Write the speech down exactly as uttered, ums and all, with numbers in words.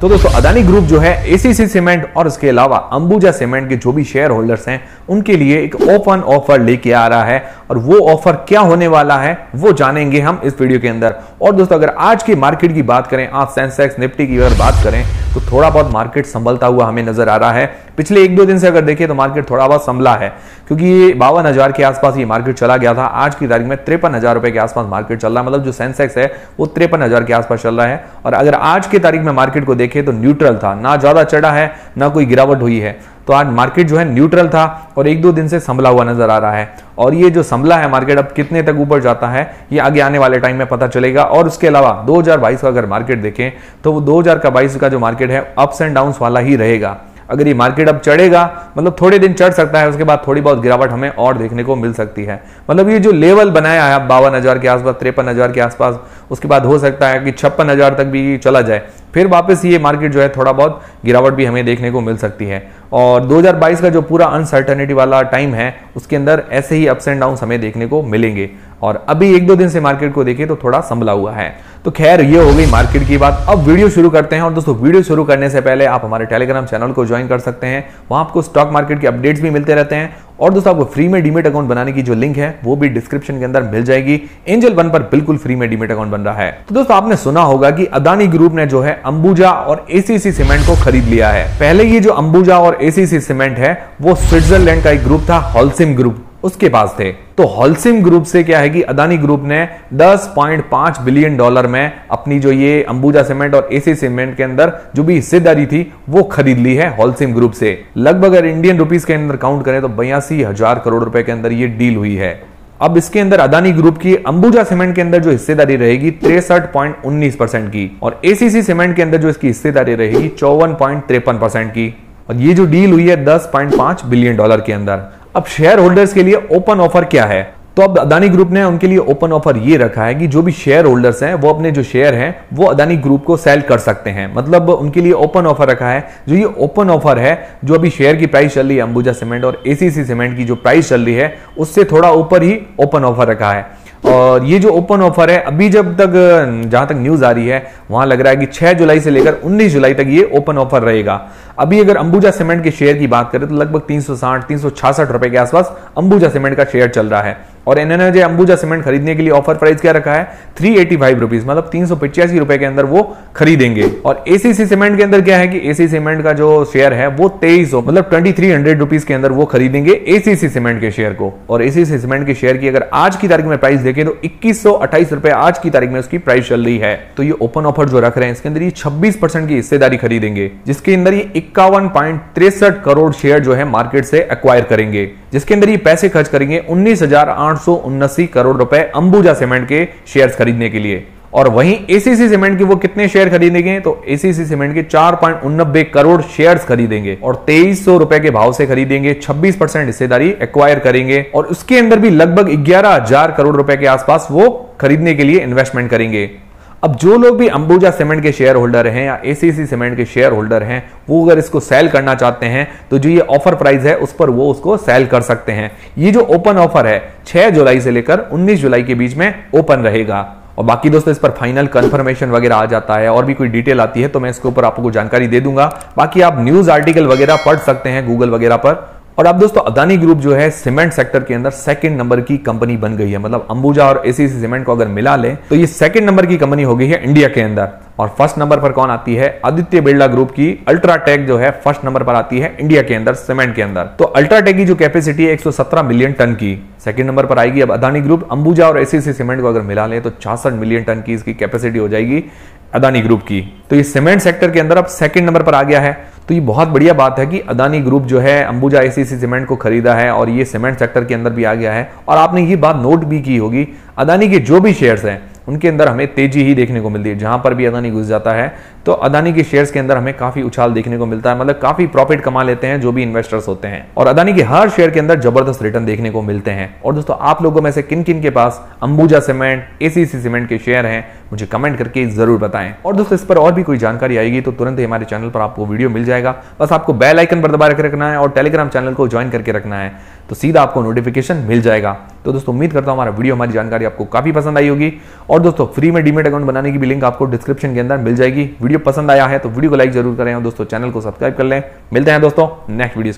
तो दोस्तों अदानी ग्रुप जो है एसीसी सीमेंट और इसके अलावा अंबुजा सीमेंट के जो भी शेयर होल्डर्स हैं उनके लिए एक ओपन ऑफर लेके आ रहा है और वो ऑफर क्या होने वाला है वो जानेंगे हम इस वीडियो के अंदर। और दोस्तों अगर आज की मार्केट की बात करें, आप सेंसेक्स निफ्टी की अगर बात करें तो थोड़ा बहुत मार्केट संभलता हुआ हमें नजर आ रहा है। पिछले एक दो दिन से अगर देखिए तो मार्केट थोड़ा बहुत संभला है क्योंकि बावन हजार के आसपास ये मार्केट चला गया था। आज की तारीख में तिरपन हजार रुपए के आसपास मार्केट चल रहा है, मतलब जो सेंसेक्स है वो तिरपन हजार के आसपास चल रहा है। और अगर आज की तारीख में मार्केट को देखें तो न्यूट्रल था, ना ज्यादा चढ़ा है ना कोई गिरावट हुई है। तो आज मार्केट जो है न्यूट्रल था और एक दो दिन से संभला हुआ नजर आ रहा है। और ये जो संभला है मार्केट अब कितने तक ऊपर जाता है ये आगे आने वाले टाइम में पता चलेगा। और उसके अलावा दो हज़ार बाईस का अगर मार्केट देखें तो वो दो हज़ार बाईस का जो मार्केट है अप्स एंड डाउन्स वाला ही रहेगा। अगर ये मार्केट अब चढ़ेगा मतलब थोड़े दिन चढ़ सकता है, उसके बाद थोड़ी बहुत गिरावट हमें और देखने को मिल सकती है। मतलब ये जो लेवल बनाया है बावन हजार के आसपास, तिरपन हजार के आसपास, उसके बाद हो सकता है कि छप्पन हजार तक भी चला जाए, फिर वापस ये मार्केट जो है थोड़ा बहुत गिरावट भी हमें देखने को मिल सकती है। और दो हज़ार बाईस का जो पूरा अनसर्टेनिटी वाला टाइम है उसके अंदर ऐसे ही अप्स एंड डाउन्स हमें देखने को मिलेंगे। और अभी एक दो दिन से मार्केट को देखिए तो थोड़ा संभला हुआ है। तो खैर ये हो गई मार्केट की बात, अब वीडियो शुरू करते हैं। और दोस्तों वीडियो शुरू करने से पहले आप हमारे टेलीग्राम चैनल को ज्वाइन कर सकते हैं, वहां आपको स्टॉक मार्केट के अपडेट्स भी मिलते रहते हैं। और दोस्तों आपको फ्री में डीमेट अकाउंट बनाने की जो लिंक है वो भी डिस्क्रिप्शन के अंदर मिल जाएगी। एंजल वन पर बिल्कुल फ्री में डीमेट अकाउंट बन रहा है। तो दोस्तों आपने सुना होगा कि अदानी ग्रुप ने जो है अंबुजा और एसीसी सीमेंट को खरीद लिया है। पहले ये जो अंबुजा और एसीसी सीमेंट है वो स्विट्जरलैंड का एक ग्रुप था, हॉल्सिम ग्रुप उसके पास थे। तो हॉल्सिम ग्रुप से क्या है कि अदानी ग्रुप ने दस पॉइंट पाँच बिलियन डॉलर में अपनी जो ये अंबुजा सीमेंट और एसी सीमेंट के अंदर जो भी हिस्सेदारी थी वो खरीद ली है हॉल्सिम ग्रुप से। लगभग अगर इंडियन रुपीस के अंदर काउंट करें तो बयासी हजार करोड़ रुपए के अंदर ये डील हुई है। अब इसके अंदर अदानी ग्रुप की अंबुजा सीमेंट के अंदर जो हिस्सेदारी रहेगी तिरसठ पॉइंट उन्नीस परसेंट की और एसीसी सीमेंट के अंदर जो इसकी हिस्सेदारी रहेगी चौवन पॉइंट तिरपन परसेंट की। और ये जो डील हुई है दस पॉइंट पाँच बिलियन डॉलर के अंदर। अब शेयर होल्डर्स के लिए ओपन ऑफर क्या है? तो अब अदानी ग्रुप ने उनके लिए ओपन ऑफर ये रखा है कि जो भी शेयर होल्डर्स हैं वो अपने जो शेयर हैं वो अदानी ग्रुप को सेल कर सकते हैं। मतलब उनके लिए ओपन ऑफर रखा है। जो ये ओपन ऑफर है, जो अभी शेयर की प्राइस चल रही है अंबुजा सीमेंट और एसीसी सीमेंट की जो प्राइस चल रही है उससे थोड़ा ऊपर ही ओपन ऑफर रखा है। और ये जो ओपन ऑफर है अभी जब तक जहां तक न्यूज आ रही है वहां लग रहा है कि छह जुलाई से लेकर उन्नीस जुलाई तक ये ओपन ऑफर रहेगा। अभी अगर अंबुजा सीमेंट के शेयर की बात करें तो लगभग तीन सौ साठ तीन सौ छियासठ रुपए के आसपास अंबुजा सीमेंट का शेयर चल रहा है। और इन्होंने जो अंबुजा सीमेंट खरीदने के लिए ऑफर प्राइस क्या रखा है तीन सौ पचासी रुपीस, मतलब तीन सौ पचासी रुपए के अंदर वो खरीदेंगे। और एसीसी सीमेंट के अंदर क्या है कि एसी सीमेंट का जो शेयर है वो तेईस सौ मतलब ट्वेंटी थ्री हंड्रेड रुपीज के अंदर वो खरीदेंगे एसीसी सीमेंट के शेयर को। और एसीसी सीमेंट के शेयर की अगर आज की तारीख में प्राइस देखें तो इक्कीस सौ अट्ठाईस रुपए आज की तारीख में उसकी प्राइस चल रही है। तो ये ओपन ऑफर जो रख रहे हैं इसके अंदर ये छब्बीस परसेंट की हिस्सेदारी खरीदेंगे, जिसके अंदर ये इक्यावन पॉइंट तिरसठ करोड़ शेयर जो है मार्केट से एक्वायर करेंगे, जिसके अंदर ये पैसे खर्च करेंगे उन्नीस हजार आठ सौ उन्नासी करोड़ रुपए अंबुजा सीमेंट के शेयर्स खरीदने के लिए। और वहीं एसीसी सीमेंट के वो कितने शेयर खरीदेंगे तो एसीसी सीमेंट के चार पॉइंट उन्नबे करोड़ शेयर्स खरीदेंगे और तेईस सौ रुपए के भाव से खरीदेंगे, छब्बीस परसेंट हिस्सेदारी एक्वायर करेंगे। और उसके अंदर भी लगभग ग्यारह हजार करोड़ रुपए के आसपास वो खरीदने के लिए इन्वेस्टमेंट करेंगे। अब जो लोग भी अंबुजा सीमेंट के शेयर होल्डर हैं या एसीसी सीमेंट के शेयर होल्डर हैं वो अगर इसको सेल करना चाहते हैं तो जो ये ऑफर प्राइस है उस पर वो उसको सेल कर सकते हैं। ये जो ओपन ऑफर है छह जुलाई से लेकर उन्नीस जुलाई के बीच में ओपन रहेगा। और बाकी दोस्तों इस पर फाइनल कंफर्मेशन वगैरह आ जाता है और भी कोई डिटेल आती है तो मैं इसके ऊपर आपको जानकारी दे दूंगा। बाकी आप न्यूज आर्टिकल वगैरह पढ़ सकते हैं गूगल वगैरह पर। और अब दोस्तों अदानी ग्रुप जो है सीमेंट सेक्टर के अंदर सेकंड नंबर की कंपनी बन गई है। मतलब अंबुजा और एसीसी सीमेंट को अगर मिला ले तो ये सेकंड नंबर की कंपनी हो गई है इंडिया के अंदर। और फर्स्ट नंबर पर कौन आती है? आदित्य बिरला ग्रुप की अल्ट्राटेक जो है फर्स्ट नंबर पर आती है इंडिया के अंदर सीमेंट के अंदर। तो अल्ट्राटेक की जो कैपेसिटी है एक सौ सत्रह मिलियन टन की सेकंड नंबर पर आएगी। अब अदानी ग्रुप अंबुजा और एसीसी सीमेंट को अगर मिला ले तो छियासठ मिलियन टन की इसकी कैपेसिटी हो जाएगी अदानी ग्रुप की। तो ये सीमेंट सेक्टर के अंदर अब सेकंड नंबर पर आ गया है। तो ये बहुत बढ़िया बात है कि अदानी ग्रुप जो है अंबुजा एसीसी सीमेंट को खरीदा है और ये सीमेंट सेक्टर के अंदर भी आ गया है। और आपने ये बात नोट भी की होगी अदानी के जो भी शेयर्स हैं उनके अंदर हमें तेजी ही देखने को मिलती है। जहां पर भी अदानी घुस जाता है तो अदानी के शेयर्स के अंदर हमें काफी उछाल देखने को मिलता है, मतलब काफी प्रॉफिट कमा लेते हैं जो भी इन्वेस्टर्स होते हैं। और अदानी के हर शेयर के अंदर जबरदस्त रिटर्न देखने को मिलते हैं। और दोस्तों आप लोगों में से किन किन के पास अंबुजा सीमेंट एसीसी सीमेंट के शेयर हैं मुझे कमेंट करके जरूर बताएं। और दोस्तों इस पर और भी कोई जानकारी आएगी तो तुरंत ही हमारे चैनल पर आपको वीडियो मिल जाएगा। बस आपको बेल आइकन पर दबा के रखना है और टेलीग्राम चैनल को ज्वाइन करके रखना है तो सीधा आपको नोटिफिकेशन मिल जाएगा। तो दोस्तों उम्मीद करता हूं हमारा वीडियो हमारी जानकारी आपको काफी पसंद आई होगी। और दोस्तों फ्री में डीमेट अकाउंट बनाने की भी लिंक आपको डिस्क्रिप्शन के अंदर मिल जाएगी। वीडियो वीडियो पसंद आया है तो वीडियो को लाइक जरूर करें और दोस्तों चैनल को सब्सक्राइब कर लें। मिलते हैं दोस्तों नेक्स्ट वीडियो।